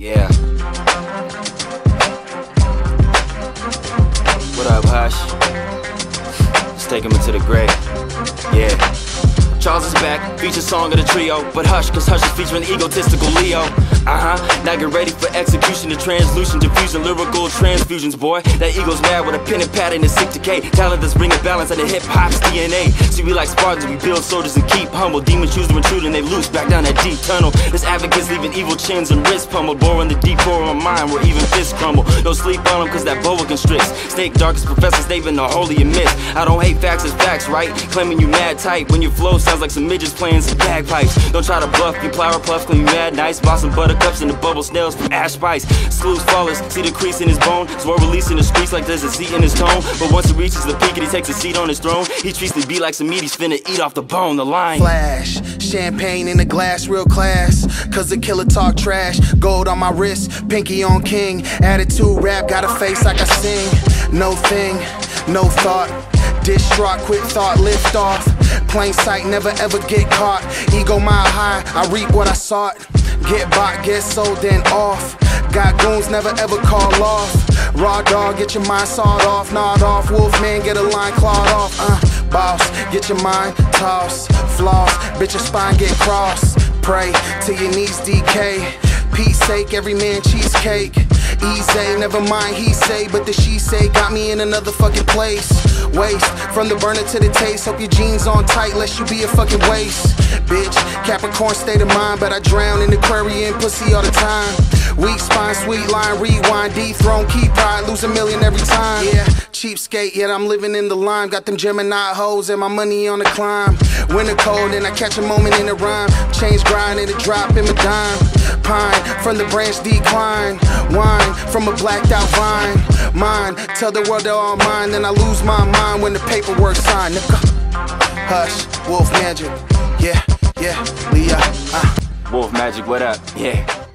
Yeah. What up, Hush? Let's take him into the grave. Yeah. Charles is back, feature song of the trio. But hush, cause Hush is featuring egotistical Leo. Now get ready for execution. The translucent diffusion, lyrical transfusions, boy. That ego's mad with a pen and pad and a sick decay. Talent that's bringing balance out of hip-hop's DNA. See, we like Spartans, we build soldiers and keep humble. Demons choose to intrude and they loose back down that deep tunnel. This advocate's leaving evil chins and wrists pummeled. Boring the deep core of mind where even fists crumble. Don't sleep on them cause that boa constricts. Snake darkest professors, they've been the holy and mist. I don't hate facts, it's facts, right? Claiming you mad tight when your flow sounds like some midgets playing some bagpipes. Don't try to bluff, you plow or puff, clean you mad nice. Boss some buttercups and the bubble snails from ash spice. Slews fallers, see the crease in his bone. Swore releasing the streets like there's a seat in his tone. But once he reaches the peak and he takes a seat on his throne, he treats the beat like some meat he's finna eat off the bone, the line. Flash, champagne in a glass, real class. Cause the killer talk trash. Gold on my wrist, pinky on king. Attitude rap, got a face like I sing. No thing, no thought. Distraught, quick thought, lift off. Plain sight, never ever get caught. Ego mile high, I reap what I sought. Get bought, get sold, then off. Got goons, never ever call off. Raw dog, get your mind sawed off, gnawed off. Wolfman, get a line clawed off. Boss, get your mind tossed, floss. Bitch, your spine get crossed. Pray till your knees decay. Peace sake, every man cheesecake. Easy, never mind he say, but the she say got me in another fucking place. Waste, from the burner to the taste. Hope your jeans on tight, lest you be a fucking waste. Bitch, Capricorn state of mind, but I drown in Aquarian pussy all the time. Weak spine, sweet line, rewind, dethrone, keep pride, lose a million every time. Yeah, cheapskate, yet I'm living in the line. Got them Gemini hoes and my money on the climb. Winter cold and I catch a moment in the rhyme. Change grind and a drop in my dime. Pine, from the branch decline. Wine, from a blacked out vine. Mine, tell the world they're all mine. Then I lose my mind when the paperwork signed. Hush, WolfMagic, yeah, yeah, Leo. WolfMagic, what up, yeah.